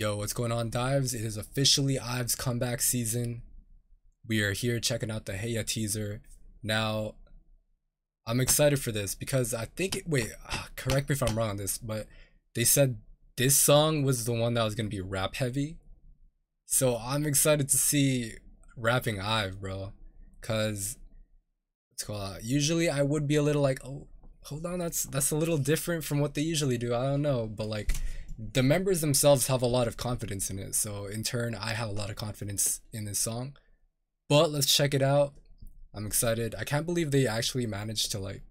Yo, what's going on, Dives? It is officially IVE's comeback season. We are here checking out the Heya teaser. Now, I'm excited for this because I think correct me if I'm wrong on this, but they said this song was the one that was going to be rap heavy. So I'm excited to see rapping IVE, bro. Because, what's going on? Usually I would be a little like, oh, hold on, that's a little different from what they usually do. I don't know, but like, the members themselves have a lot of confidence in it, so in turn I have a lot of confidence in this song. But let's check it out. I'm excited. I can't believe they actually managed to like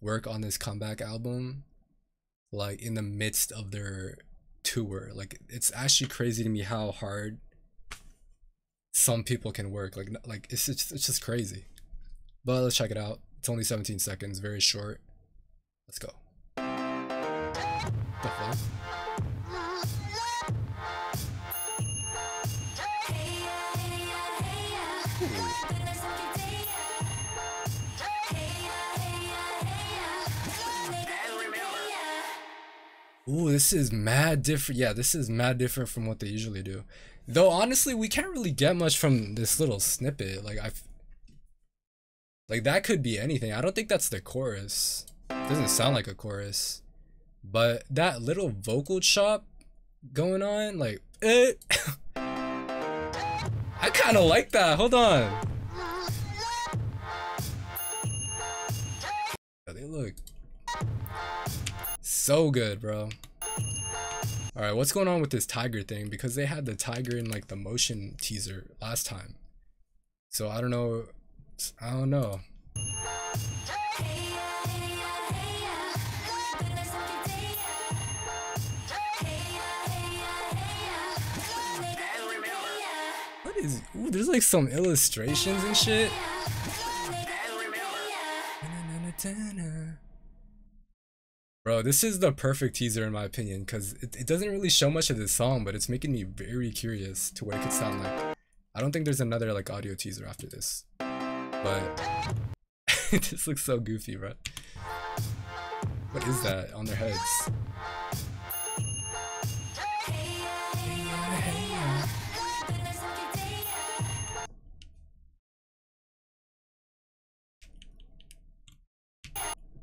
work on this comeback album like in the midst of their tour. Like, it's actually crazy to me how hard some people can work. Like it's just crazy. But let's check it out. It's only 17 seconds, very short. Let's go. The fuck? Ooh, this is mad different. Yeah, this is mad different from what they usually do. Though, honestly, we can't really get much from this little snippet. Like, that could be anything. I don't think that's the chorus. It doesn't sound like a chorus. But that little vocal chop going on, like, I kind of like that. Hold on. Yeah, they look so good, bro. All right, what's going on with this tiger thing? Because they had the tiger in like the motion teaser last time, so I don't know. What is? Ooh, there's like some illustrations and shit. Bro, this is the perfect teaser in my opinion, because it doesn't really show much of this song, but it's making me very curious to what it could sound like. I don't think there's another like audio teaser after this, but this looks so goofy, bro. What is that on their heads?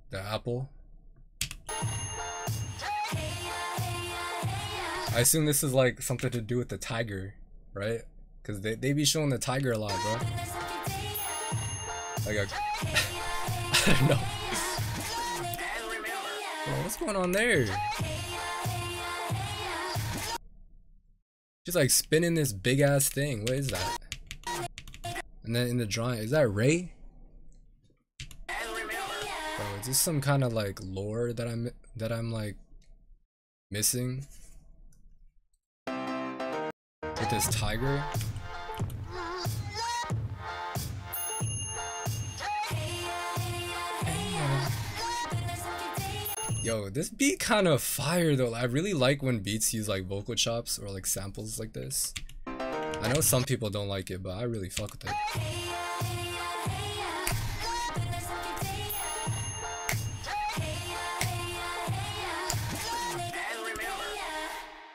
The apple. I assume this is like something to do with the tiger, right? Because they be showing the tiger a lot, bro. Like, I don't know. Bro, what's going on there? She's like spinning this big ass thing. What is that? And then in the drawing, is that Ray? Bro, is this some kind of like lore that I'm like missing? With this tiger? Yo, this beat kind of fire though. I really like when beats use like vocal chops or like samples like this. I know some people don't like it, but I really fuck with it.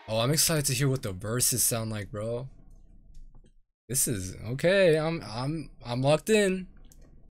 Oh, I'm excited to hear what the verses sound like, bro. This is okay. I'm locked in.